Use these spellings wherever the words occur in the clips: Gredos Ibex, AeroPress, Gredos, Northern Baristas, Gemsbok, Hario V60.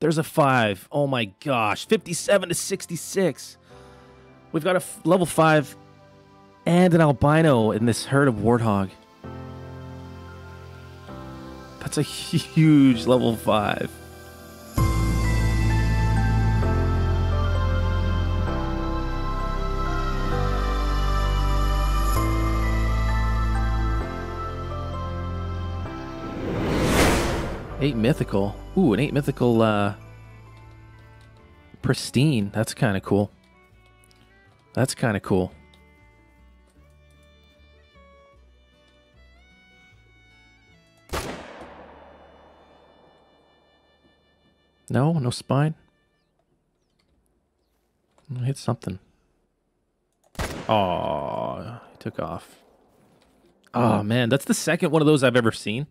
There's a 5. Oh my gosh. 57-66. We've got a level 5 and an albino in this herd of warthog. That's a huge level 5. Eight mythical. Ooh, an 8 mythical pristine. That's kind of cool. That's kind of cool. No, no spine. I hit something. Oh, it took off. Oh man, that's the second one of those I've ever seen.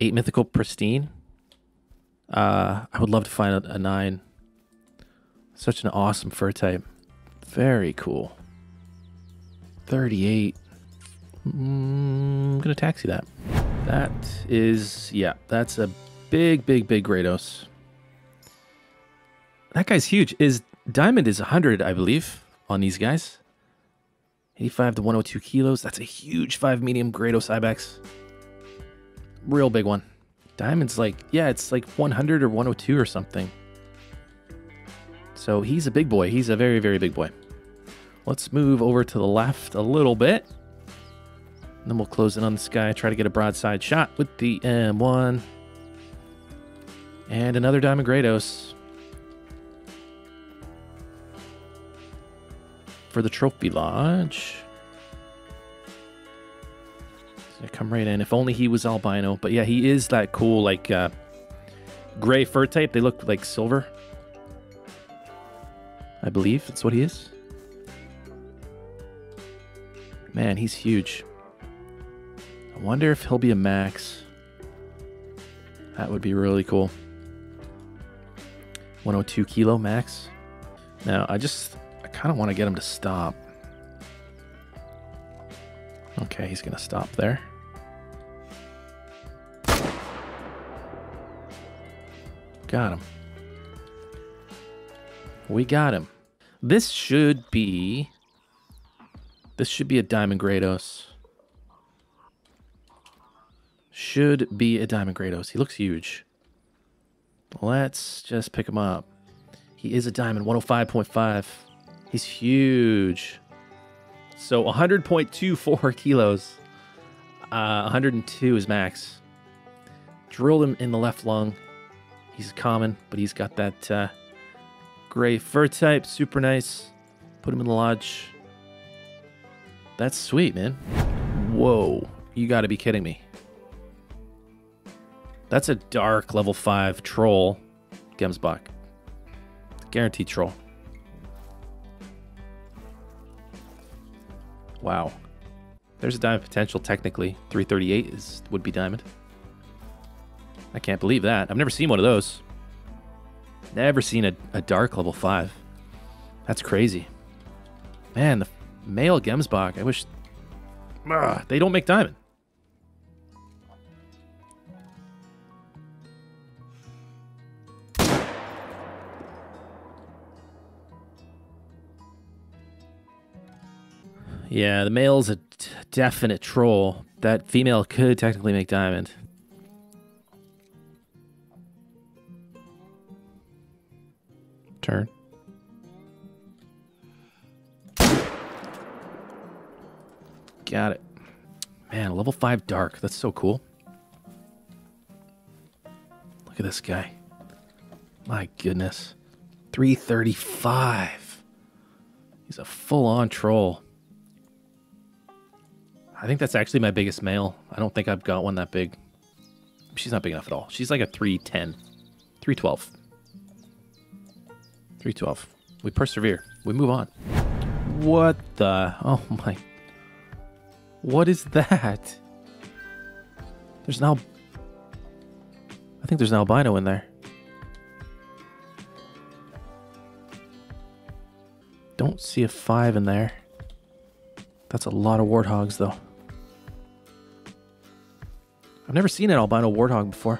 8 mythical pristine. I would love to find a 9. Such an awesome fur type. Very cool. 38. I'm gonna taxi that. That is, yeah, that's a big Gredos. That guy's huge. Is diamond is 100, I believe, on these guys. 85 to 102 kilos. That's a huge 5 medium Gredos Ibex. Real big one. Diamond's like, yeah, it's like 100 or 102 or something. So he's a big boy. He's a very big boy. Let's move over to the left a little bit. And then we'll close in on this guy. Try to get a broadside shot with the M1. And another diamond Gredos. For the trophy lodge. Come right in. If only he was albino. But yeah, he is that cool, like, gray fur type. They look like silver. I believe that's what he is. Man, he's huge. I wonder if he'll be a max. That would be really cool. 102 kilo max. Now, I kind of want to get him to stop. Okay, he's going to stop there. Got him. We got him. This should be a diamond Gredos. Should be a diamond Gredos. He looks huge. Let's just pick him up. He is a diamond, 105.5. He's huge. So 100.24 kilos. 102 is max. Drilled him in the left lung. He's common, but he's got that gray fur type. Super nice. Put him in the lodge. That's sweet, man. Whoa. You got to be kidding me. That's a dark level 5 troll. Gemsbok. Guaranteed troll. Wow. There's a diamond potential, technically. 338 would be diamond. I can't believe that. I've never seen one of those. Never seen a dark level 5. That's crazy. Man, the male Gemsbok, I wish... Ugh, they don't make diamond. Yeah, the male's a definite troll. That female could technically make diamond. Turn. Got it. Man, level 5 dark. That's so cool. Look at this guy. My goodness. 335. He's a full-on troll. I think that's actually my biggest male. I don't think I've got one that big. She's not big enough at all. She's like a 310. 312. 312. We persevere. We move on. What the... Oh my... What is that? There's an I think there's an albino in there. Don't see a 5 in there. That's a lot of warthogs, though. I've never seen an albino warthog before.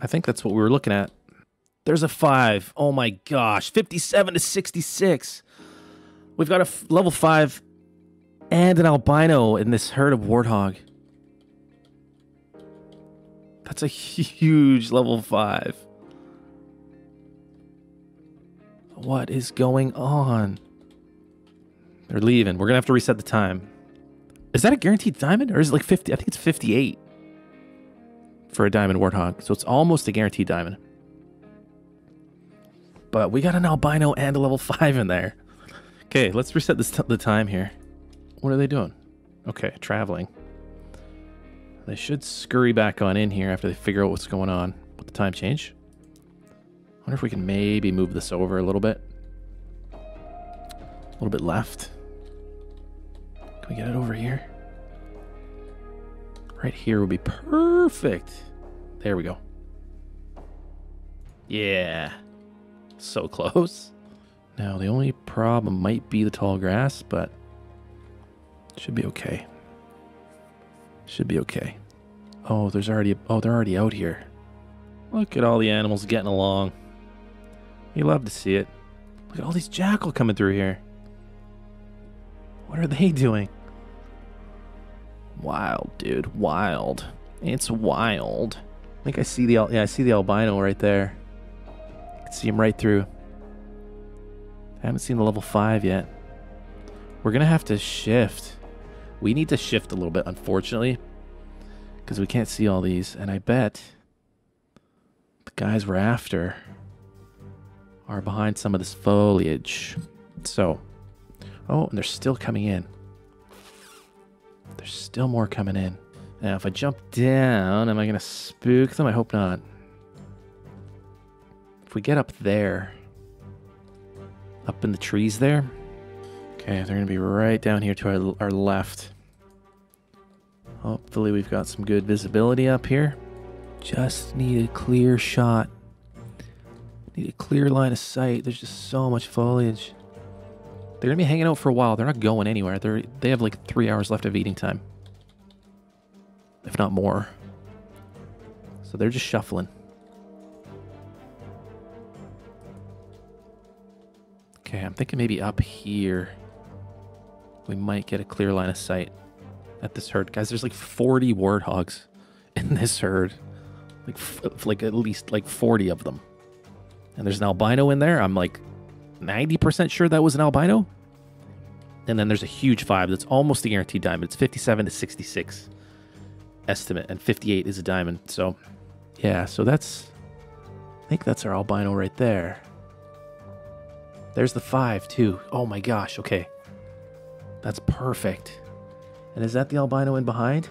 I think that's what we were looking at. There's a 5. Oh my gosh. 57 to 66. We've got a level 5 and an albino in this herd of warthog. That's a huge level 5. What is going on? They're leaving. We're going to have to reset the time. Is that a guaranteed diamond? Or is it like 50? I think it's 58 for a diamond warthog. So it's almost a guaranteed diamond. But we got an albino and a level 5 in there. Okay, let's reset this the time here. What are they doing? Okay, traveling. They should scurry back on in here after they figure out what's going on with the time change. I wonder if we can maybe move this over a little bit. A little bit left. Can we get it over here? Right here would be perfect. There we go. Yeah. So close. Now, the only problem might be the tall grass, but it should be okay. Should be okay. Oh, there's already... oh, they're already out here. Look at all the animals getting along. You love to see it. Look at all these jackal coming through here. What are they doing? Wild, dude. Wild. It's wild. I think I see the... yeah, I see the albino right there. I can see him right through. I haven't seen the level 5 yet. We're going to have to shift. We need to shift a little bit, unfortunately, because we can't see all these. And I bet the guys we're after are behind some of this foliage. So, oh, and they're still coming in. There's still more coming in. Now, if I jump down, am I going to spook them? I hope not. If we get up there, up in the trees there. Okay, they're going to be right down here to our left. Hopefully we've got some good visibility up here. Just need a clear shot. Need a clear line of sight. There's just so much foliage. They're going to be hanging out for a while. They're not going anywhere. They have like 3 hours left of eating time. If not more. So they're just shuffling. Okay, I'm thinking maybe up here we might get a clear line of sight at this herd. Guys, there's like 40 warthogs in this herd. Like at least like 40 of them. And there's an albino in there. I'm like 90% sure that was an albino. And then there's a huge 5 that's almost a guaranteed diamond. It's 57 to 66 estimate. And 58 is a diamond. So, yeah. So that's... I think that's our albino right there. There's the 5 too. Oh my gosh. Okay. That's perfect. And is that the albino in behind?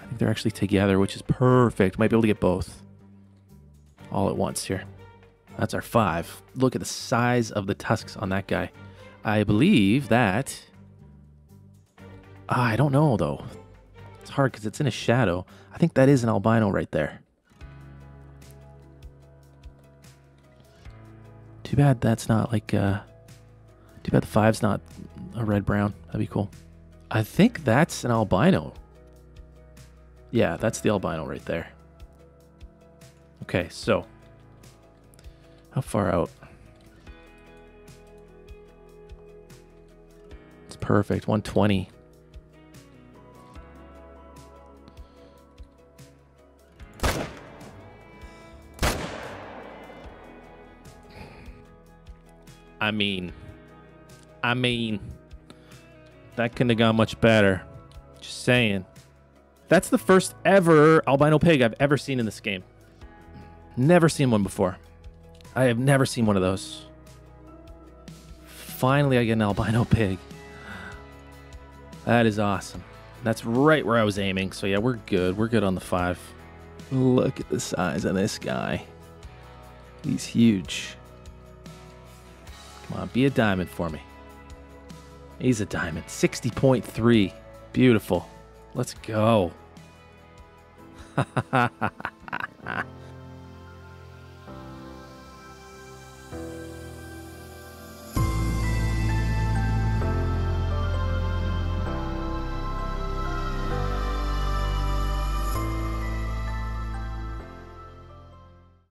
I think they're actually together, which is perfect. Might be able to get both all at once here. That's our 5. Look at the size of the tusks on that guy. I believe that... I don't know though. It's hard because it's in a shadow. I think that is an albino right there. Too bad that's not like, too bad the 5's not a red-brown. That'd be cool. I think that's an albino. Yeah, that's the albino right there. Okay, so. How far out? It's perfect. 120. I mean, that couldn't have gone much better. Just saying. That's the first ever albino pig I've ever seen in this game. Never seen one before. I have never seen one of those. Finally, I get an albino pig. That is awesome. That's right where I was aiming. So yeah, we're good. We're good on the 5. Look at the size of this guy. He's huge. Come on, be a diamond for me. He's a diamond. 60.3. Beautiful. Let's go.